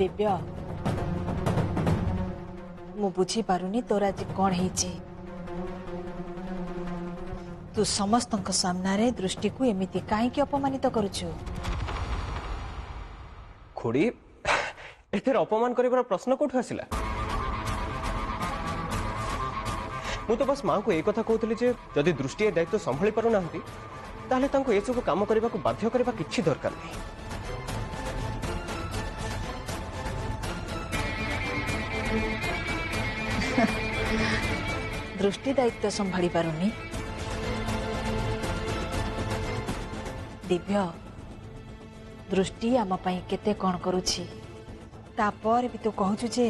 दिव्य मु बुझी पारुनी तोरा जी कौन है जी। तू समस्त सामना रे दृष्टि को एमती कहीं अपमानित करुचु खोड़ी एथेर अपमान कर प्रश्न कोठु आसिला। मु तो बस माँ को एक कथा कहूली जे जदि दृष्टि दायित्व संभाली पारु नाहंती ताले तांको ए सब काम करबा को बाध्य करबा किछि दरकार नहीं। दृष्टि दायित्व संभाली पारुनी दिव्य दृष्टि आम पाई केते कौन करुछि तापर भी तो कहूछु जे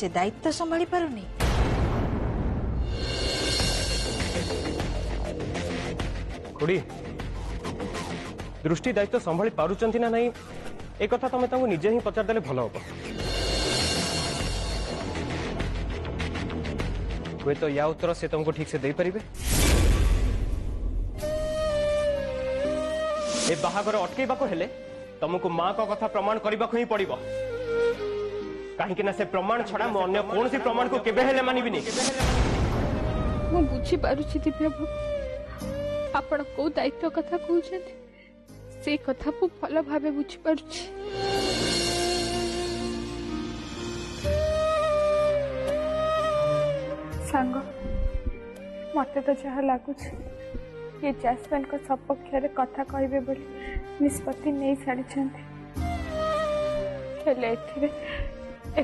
से दायित्व संभाली पारुनी। खुड़ी दृष्टि दायित्व संभाली पारुचंती ना नहीं ए कथा तमे तांको निजे ही पचार देले भलो होबो। वे तो या उत्तर से तुमको ठीक से दे पारे ए बाहागर अटकेबा को हेले तुमको माँ का कथा प्रमाण करबा को ही पड़िबो काहे कि ना से प्रमाण छड़ा मो अन्य कोन से प्रमाण को केबे हेले मानिबि नी। मो बुझी पारुछि दिव्यभू आपण को दायित्व कथा कहू छथि से कथा को फल भाबे बुझी पारुछि। सांग मत तो जहा लगुच ये जैस्मिन को सपक्ष कथा कहे बोली निष्पत्ति नहीं सारी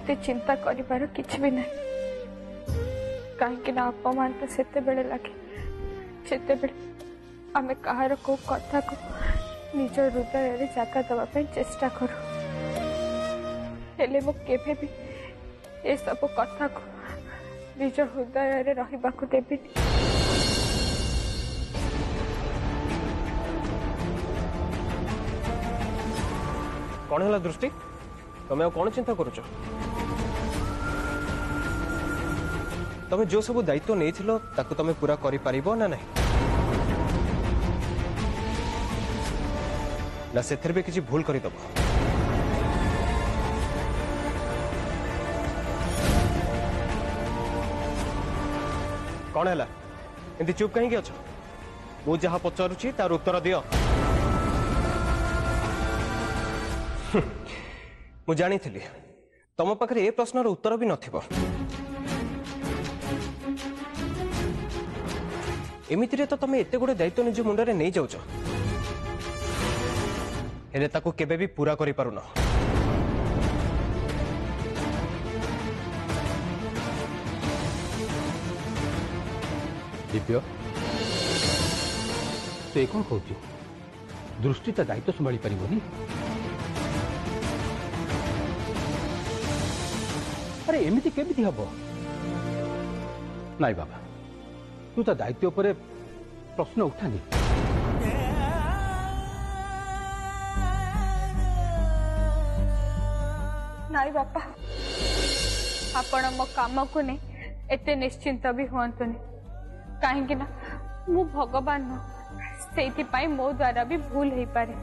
एत चिंता कर भी ना कहीं अपमान तो से बेले लगे से आम कहार को कथा को निज हृदय जगह देवाई चेष्टा करूँ हेले मो केभे भी ए सब कथा को निज हृदय रखा देवी। कौन है दृष्टि तुम्हें कौन चिंता करुच तुम्हें जो सब दायित्व नहीं तुम्हें पूरा कर ना ना से किसी भूल करदब। कौन है एमती चुप कहीं अच्छा मु जहा पचारूची तार उत्तर दियो। मु जानी थी तुम पाखे ए प्रश्नर उत्तर भी नथिबो एमिति रे तो तुम एत गोटे दायित्व निज मुंड रे नहीं जाऊच हेले ताकू केबे भी पूरा करि पारुना। दिव्य तो कौन कहती दृष्टि तो दायित्व संभाली पारबनी। अरे एमती केमती हम नाई बाबा तू तो दायित्व पर प्रश्न उठानी नाई बापा आपण मो काम को नहीं एते निश्चिंत भी हमें कहीं ना मु भगवान से मो द्वारा भी भूल हो पारे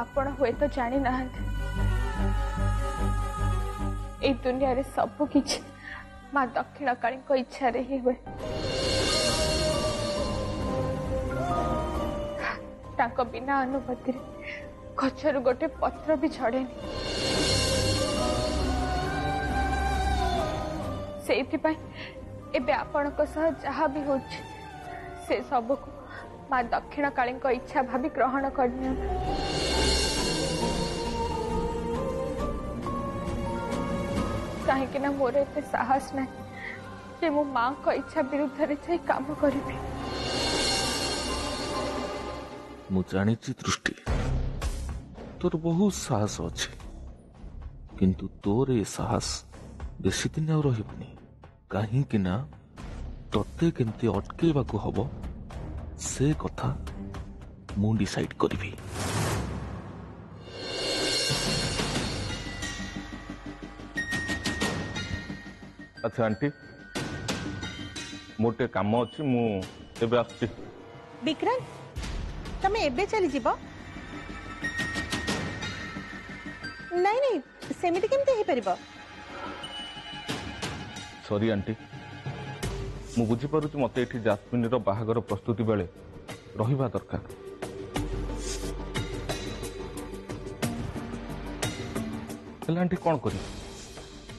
आपण हुए तो जानी ना ए दुनिया रे सब किछ मां दक्षिण काली को इच्छा रे ही हुए ताको बिना अनुभूति गचर गोटे पत्र भी झड़ेनी से आपण जहा भी हो से सब को माँ दक्षिण काली को इच्छा भाभी ग्रहण करनी कहीं मोर एत साहस ना कि मो माँ को इच्छा विरुद्ध जाई काम करी। मु जानी दृष्टि तोर बहुत साहस अच्छे किंतु तोर ये साहस बेसी दिन आउ रहिबनी कहीं ना तत्ते केमती अटकेबा को हबो से कथा मु डिसाइड करिवि। अच्छा आंटी मोटे काम अछि मु एबे आछि। विक्रांत तमे एबे चली जीवो नहीं नहीं सेमिति केमते हे परबो सॉरी आंटी मु बुझी परुती मते एठी जास्मिन रो बाहागर प्रस्तुति बेले रहिबा दरकार तले आंटी कोन करी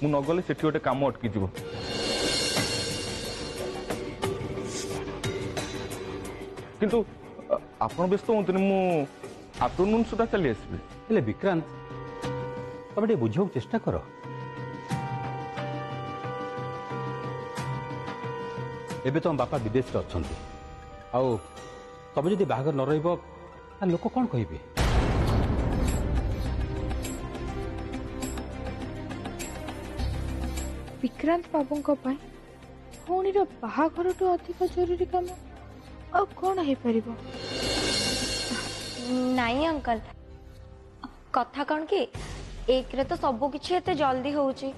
मु नगले सेठी ओटे काम अटकी जीवो किंतु आपण व्यस्त होतनी मु आफ्टरनून सुधा चली आसबे हेले विक्रांत तबडे बुझो चेष्टा करो एबे तो हम बापा विदेश रे अछंती आउ तबे जदी बाहागर न रहइबो आ लोक कोन कहिबे विक्रांत बाबू को पाई होनी रो बाहागर तो अधिक जरूरी काम अब कौन है परिबो नहीं अंकल कथा कौन कि एक रे तो सब कुछ एते जल्दी होउची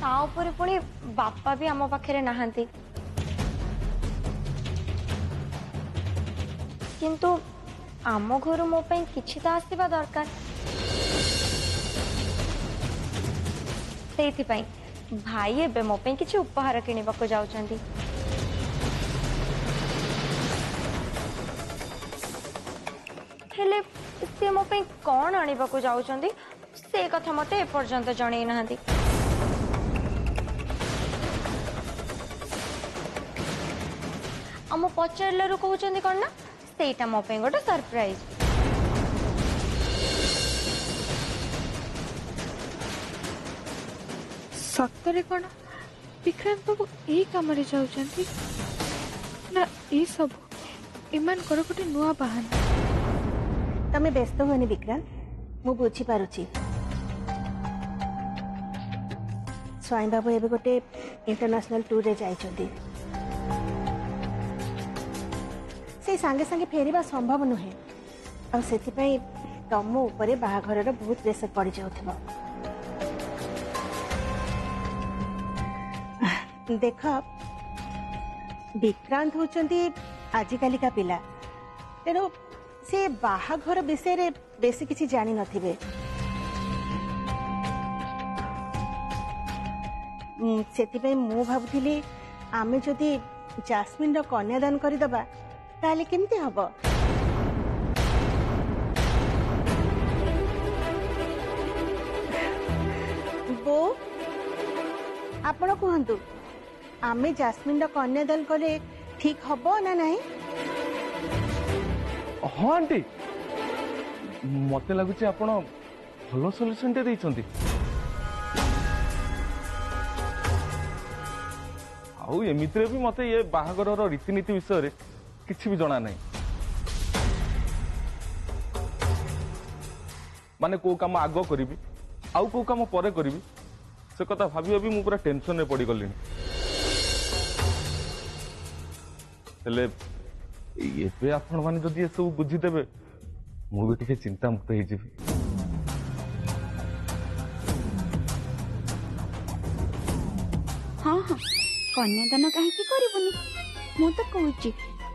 ता ऊपर पुणी बापा भी हम पाखे नहांती किंतु आम घर मो पई किछि ता आसीबा दरकार सेति पई भाई एबे मो पई किछि उपहार किनिबाको जाउचंती हेले से मो पई कोन आनिबाको जाउचंती से कथा मते ए पर्यंत जणे नहांती आम पचारलु कहउचंती कोन ना सेटा मो पई गोटे सरप्राइज सतरे कौन विक्रांत बाबू यही कम ना ये सब इमान कर गोटे नुआ बहाना तमें व्यस्त होनी विक्रांत मु बुझी पारुछि स्वाइन बाबू एबे गोटे इंटरनेशनल टूर रे जाइछंती से संगे संगे फेरिबा संभव नहे आ सेति पई तम ऊपर बाहाघर रो बहुत प्रेशर पड़ जाउथिबो देख विक्रांत होचंती आजिकाली का पिला तेणु से बाहाघर विषय रे बेसी किसी जानी नथिबे सेति पे मु भाबुथिली आमे जदी जास्मिन रो कन्यादान करी दबा ताले केमते हबो बो आपण कहंतु आमे जास्मिन कन्यादान कले ठीक हम ना ना हाँ आंटी मत लगुच भल सोल्यूशन टे आमती भी मत ये बाहागर रीतिनीति विषय किसी भी जना ना माने को काम आग करी आउ को काम पर करी से कथा भाभी भी पूरा टेंशन पड़ गली सब बुझीदेवे मुझे चिंता मुक्त हो हाँ हाँ कन्यादान कहीं करनी मुझे कहूँ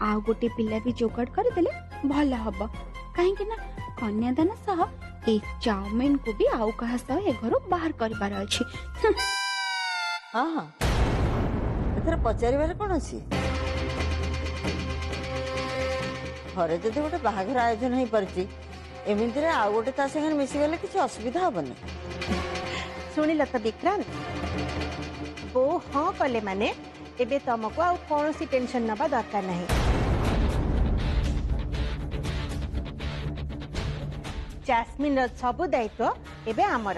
आ गोटे पिला भी जोगाड़ करदे भल हम कहीं कन्यादान सह एक चाउमिन को भी आउ कहा घर बाहर कर अच्छी हाँ हाँ एथर पचार कौन अच्छी घरे जब गोटे बाहाघर आयोजन हो पार्टी एमती आउ गोटे संगे मिसीगले किसी असुविधा हेनी शुणिल तो विक्रांत बो हाँ कले माने एबे तुमको आउ कौन सी टेंशन नबा दरकार नहीं जास्मिन रो सबु दायित्व एबे आमर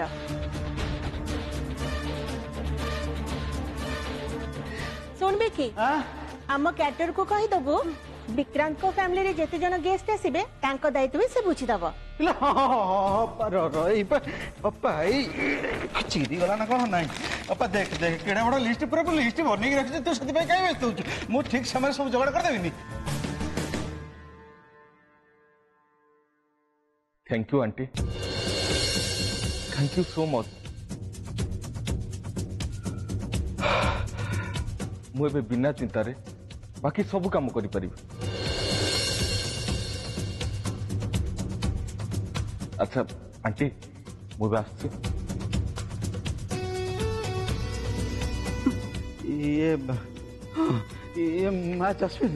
सुनबे कि आम कैटर को कहि दबो विक्रांत को फैमिली रे जेते जन गेस्ट आसीबे तांको दायित्व से बुझी दबो ल रई पापा ई चिदी गला ना कोन नाही पापा देख देख केडा बडा लिस्ट पूरा लिस्ट बनी के रखछ तो सति भाई काई व्यस्त होछ मु ठीक समय सब जोगाड़ कर देबिनी thank you aunty thank you so much मु एबे बिना चिंता रे बाकी सब काम करें। अच्छा आंटी मुझे ये माँ जस्मिन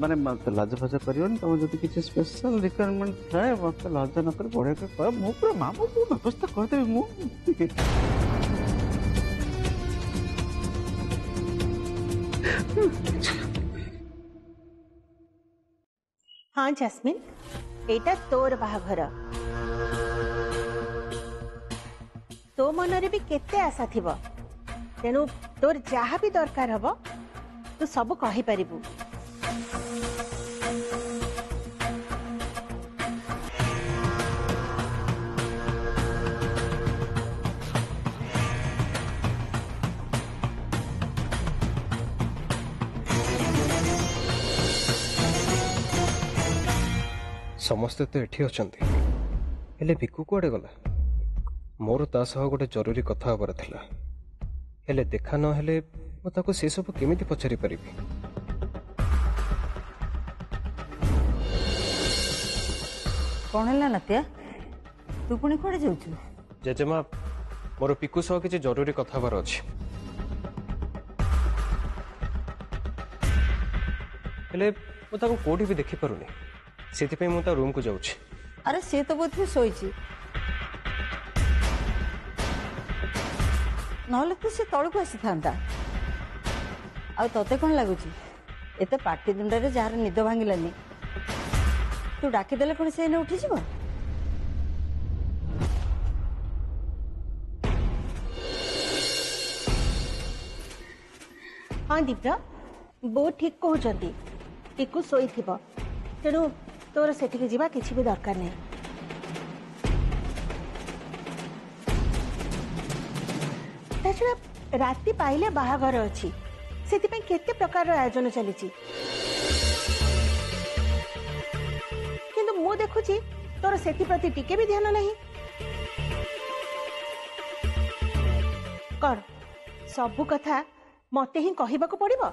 मैंने मत लाज फाजा करियोन तुम जो किसी स्पेशल रिक्वायरमेंट थाए मत लाज न कर पढ़े के पर मु पूरा मां को व्यवस्था कर दे मु। हाँ जस्मिन एटा तोर बाहाघर तो मन रे भी केते आशा थिबो तेनु तोर जहा भी दरकार हबो तू सब कहि परिबू। समस्ते तो एठी अछंती हेले भिकु कोडे गला मोर ता सह गोटे जरूरी कथा होबार थिला हेले देखा न हेले म ताको से सब केमिति पछारि परिबी। कोन हला नत्या तू पुणी कोडे जाउछु? जेजेमा मोर पिकु सह किछि जरूरी कथा होबार अछि हेले म ताको कोडी भी देखि परुनी सेति पे मुता रूम को जाउछि। अरे से तो बोधे सोइछि नहले तू से तळु को आसी थांदा आ तोते कोन लागुछि एते पार्टी दुंडा रे जार निद भांगिलानी तू डाकी देले कोन से ने उठि जिवो। हां दीप्रा बो ठीक कहू जदी टिकु सोई थिबो तेनु तोर से जीवा किसी भी दरकार नहीं। राति पाइले बाहाघर अच्छी से केते प्रकार आयोजन चली किंतु मु देखुची तोर से प्रति टिके भी ध्यान नहीं कर सबु कथा मते ही कहिबाकू पड़िबो।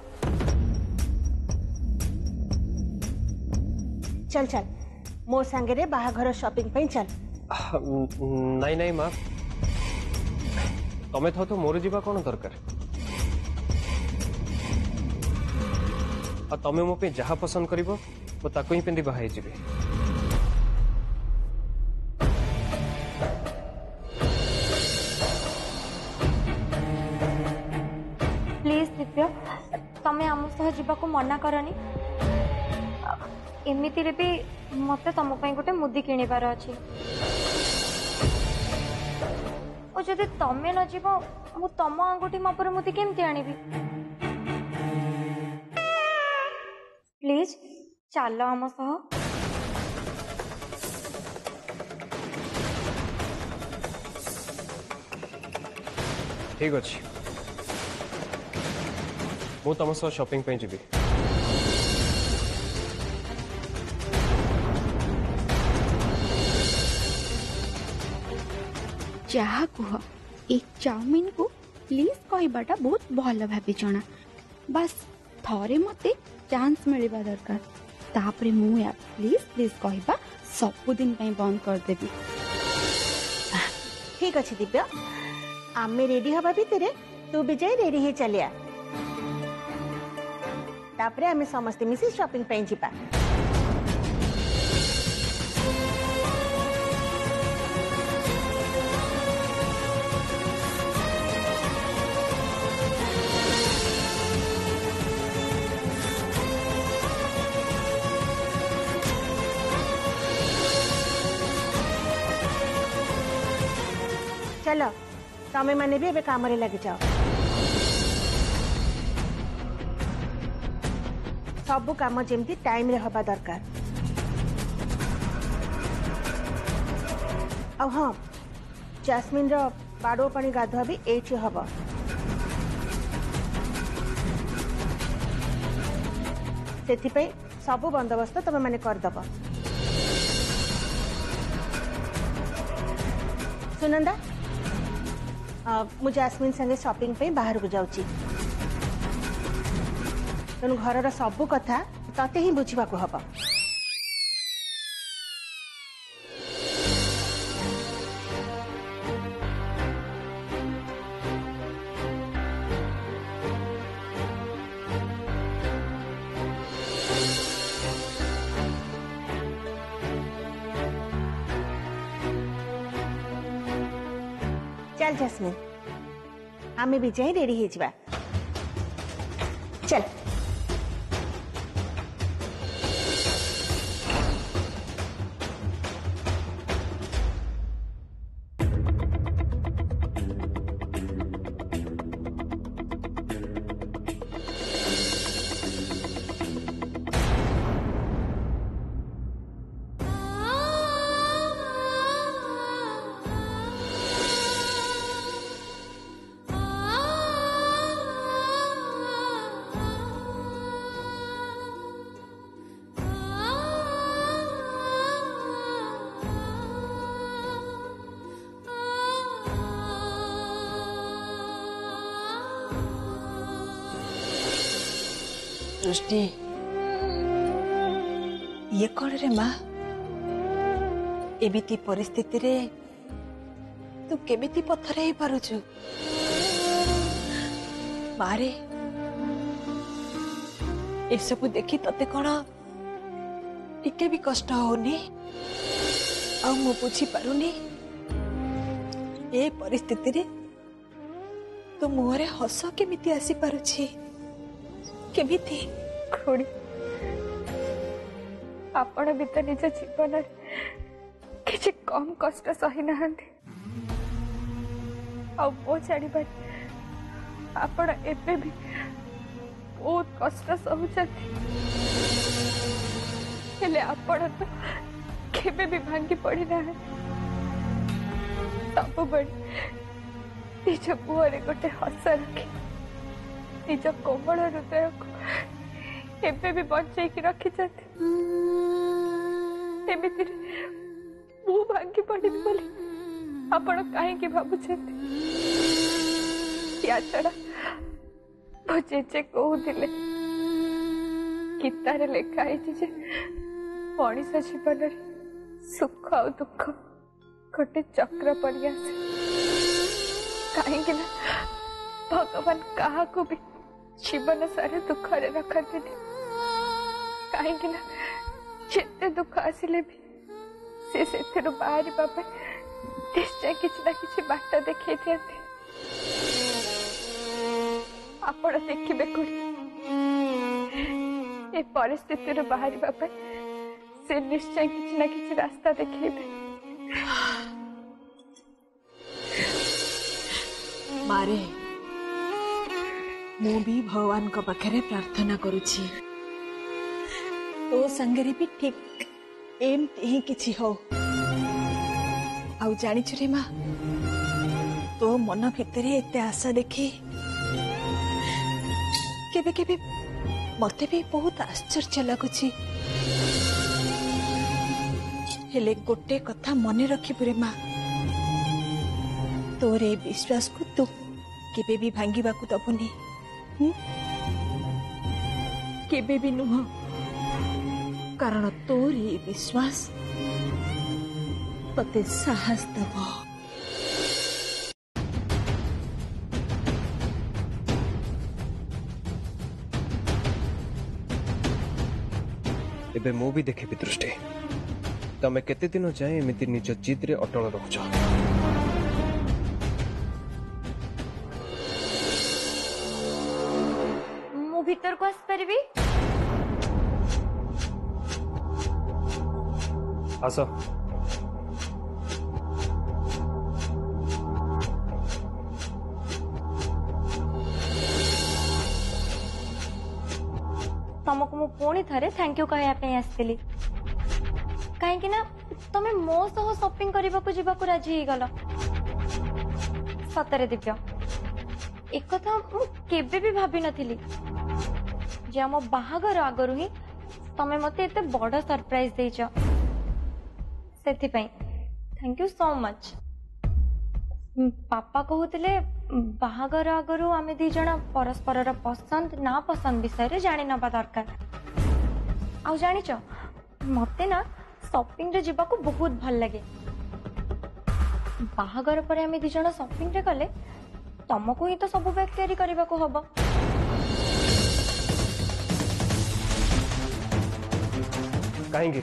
चल चल मो संगे रे बाहाघर शॉपिंग पे चल। नहीं नहीं माँ तमें तो मोर जीवा कौन दरकार तमें मो पे जहा पसंद करिबो वो ताको ही पिंदी बाहाई जीवे। प्लीज दिव्या तमें आम सह जीवा को मना करनी एमती भी मत तुम गोटे मुदी किणवार अच्छे और जब तमें न जीव मु तुम आंगूठी मो पर मुदी केमती आनी। प्लीज चल आम सह ठीक अच्छे मु तुम सह शॉपिंग पे जी। जहा कह ये चाउमिन को प्लीज कहबाटा बहुत भल भाभी जना बस थरे मते चांस मिलवा दरकार तापरे मु प्लीज प्लीज कहबा सबुदिन बंद करदेवी। ठीक अच्छे दिव्या आम रेडी हवा भितर तू भी जाए रेडी ही चलिया तापरे आम समस्ते मिसी शॉपिंग पे जीपा। चलो तमें मैंने भी काम रे लग जाओ सब काम जमी टाइम रे हवा दरकार। आ हाँ जैस्मिन रो बाड़ो पानी गाधुआ भी एठी हवा से सब बंदोबस्त तमें मैंने करदब। सुनंदा मुझे जैस्मिन संगे शॉपिंग पे बाहर को जाऊँ तेणु घर सबू कथा ते ही बुझा हम। चल जैस्मिन आमे भी जाए रेडी हो जावा चल। दृष्टि ये कौन रे माँ एमती परिस्थिति रे तू केमिति पथर हो पारुछु मारे ए सब देखी तते कौन टिके भी कष्ट होनी आ मु बुझी पारुनी ए परिस्थिति रे तो मुहरे हस केमिति आसी पारुछी केमिति खोड़ी आपण भी तो निज जीवन किसी कम कष्ट सही ना बो छाड़ आपण एवं भी बहुत कष्ट सहले आपण तो केवे भी भांगी पड़ी ना सब निज मुहर गोटे हस रखी निज कोमल हृदय को एबे भी बचेक रखी मु भांगी पड़ी बोली आपण कहीं भावुं या छड़ा मो जेजे कहते गीतार लिखाई मनीष जीवन सुख आ दुख गोटे चक्र पड़ी आसे कहीं भगवान क्या भी जीवन सारा दुखरे रखते कहीं ना जिते दुख आसिले भी से बाहर निश्चय किसी ना कि बाट देखे दिए आप देखिए कौड़ी ए परिस्थिति बाहर से निश्चय किसी ना कि रास्ता देखे मारे मु भी भगवान को पाखे प्रार्थना करुछी तो संगे भी ठीक एमती ही किसी हो जानिछु रे माँ तो मन भितर एत आशा देखी केबे केबे मते भी बहुत आश्चर्य लगुच गोटे कथा मन रखिबु रे माँ तोरे विश्वास को तू केबे भी भांगी दबुनी केबे भी नुह कारण तोरी विश्वास पते साहस दब। एबे मो भी देखे भी दृष्टि तमे केते दिन जाए एमती निज जिद रे अटल रहुछ भीतर को आसपरि आस तुमको मु पुणी थे थैंक यू कहवाई आसली कहीं ना तुम मो सह शॉपिंग करने को जीवा को राजी होगल सतरे दिव्य एक कथा मुझे भी भाभी नथिली जे आम बाहागर आगर ही तमें मते एते बड़ा सरप्राइज देइछ सेति पई थैंक यू सो मच। पापा कहूतले बाहागर आगर आम दिज परस्पर पसंद ना पसंद विषय जाणी ना दरकार। आउ जाच मते ना शॉपिंग रे जीवा को बहुत भल लगे। बाहागर पर आम दिज शॉपिंग रे गले तुमको ही तो सब बैग तैयारी करने को हम। कहीं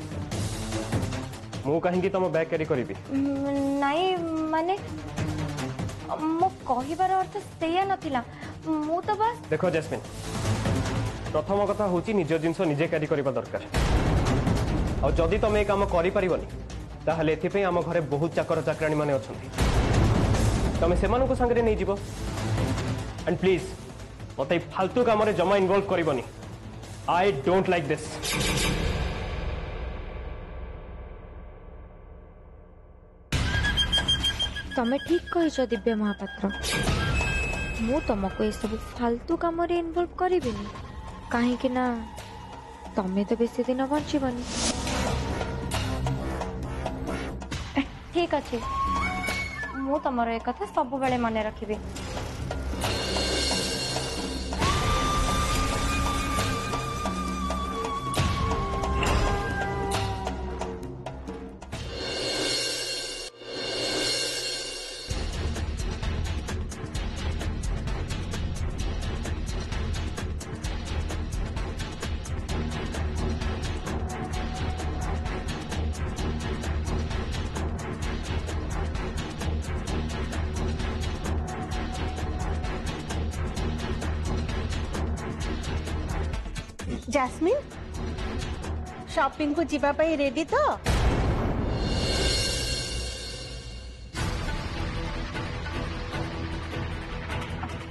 मु कहीं तुम बैग कैरी करी नाई माने मो कहिबार अर्थ सेया नथिला। मु तो बस देखो जैस्मिन प्रथम कथा हूँ निज जिनस निजे कैरी करने दरकार। और जदि तुम ये कम करनी आम घर बहुत चाकर चाकराणी मैंने अच्छा तुम से सागर नहीं जीव। एंड प्लीज मत फालतू कम जमा इनवल्व करनी। I don't like this. तमें ठीक कह दिव्या महापात्र मु तुमको ये सब फालतू कम इनवल्व करी कहीं तमें तो बेसी दिन बचीबनी। ठीक अच्छे मु तुम एक कथा सब बेले मने रखी। जैस्मिन शॉपिंग को जीवा पाई रेडी तो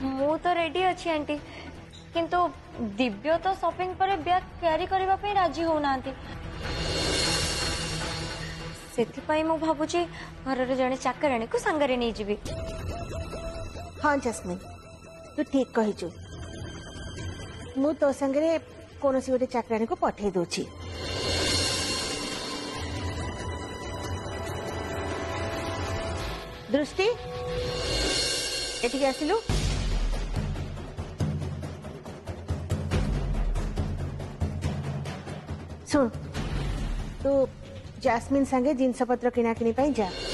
मु तो रेडी अच्छी आंटी किंतु दिव्या तो शॉपिंग पर बैग कैरी करबा पे राजी होना से मु भाबुची घर जड़े चाकराणी को संगरे नहीं जीवी। हाँ जैस्मिन तू ठीक कहिजो मु तो संगरे कौन सी गोटे चाकराणी को पठे दूची। दृष्टि एटी आसिलु सुन तू जैस्मिन संगे जिनस पत्र किना किनी पाई जा।